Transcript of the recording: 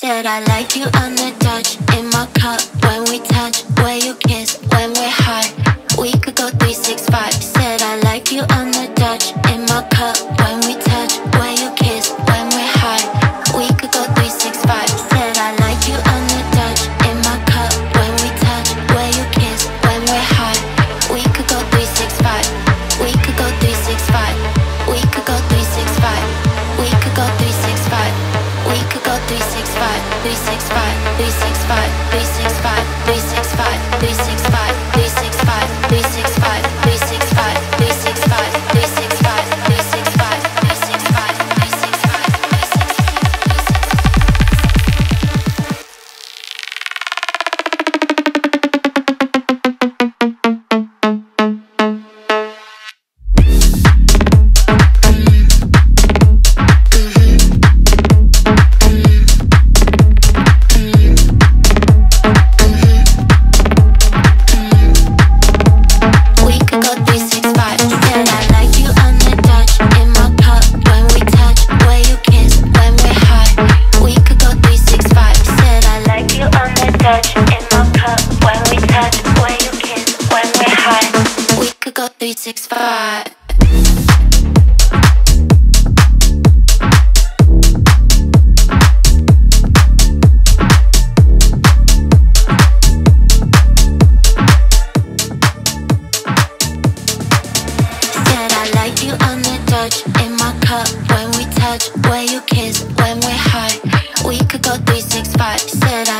Said I like you on the Dutch, in my cup when we touch, where you kiss when we're high, we could go 3, 6, 5. Said I like you on the Dutch, in my cup when we touch, where you kiss when we're high, we could go 3, 6, 5. Said I like you on the Dutch, in my cup when we touch, where you kiss when we're high, we could go 3, 6, 5. We could go 3, 6, 5. We could go 3, 6, 5. We could go 3, 6, 5. We could go 3, 6, 5, 3, 6, 5, 3, 6, 5, 3, 6, 5, 3, 6, 5, 3, 6, 5, 3, 6, 5, 3, 6, 5, 3, 6, 5, 3, 6, 5, 3, 6, 5, 3, 6, 5, 3, 6, 5, 3, 6, 5, 3, 6, 5. Said I like you on the Dutch, in my cup when we touch, where you kiss when we're high, we could go 3, 6, 5. Said I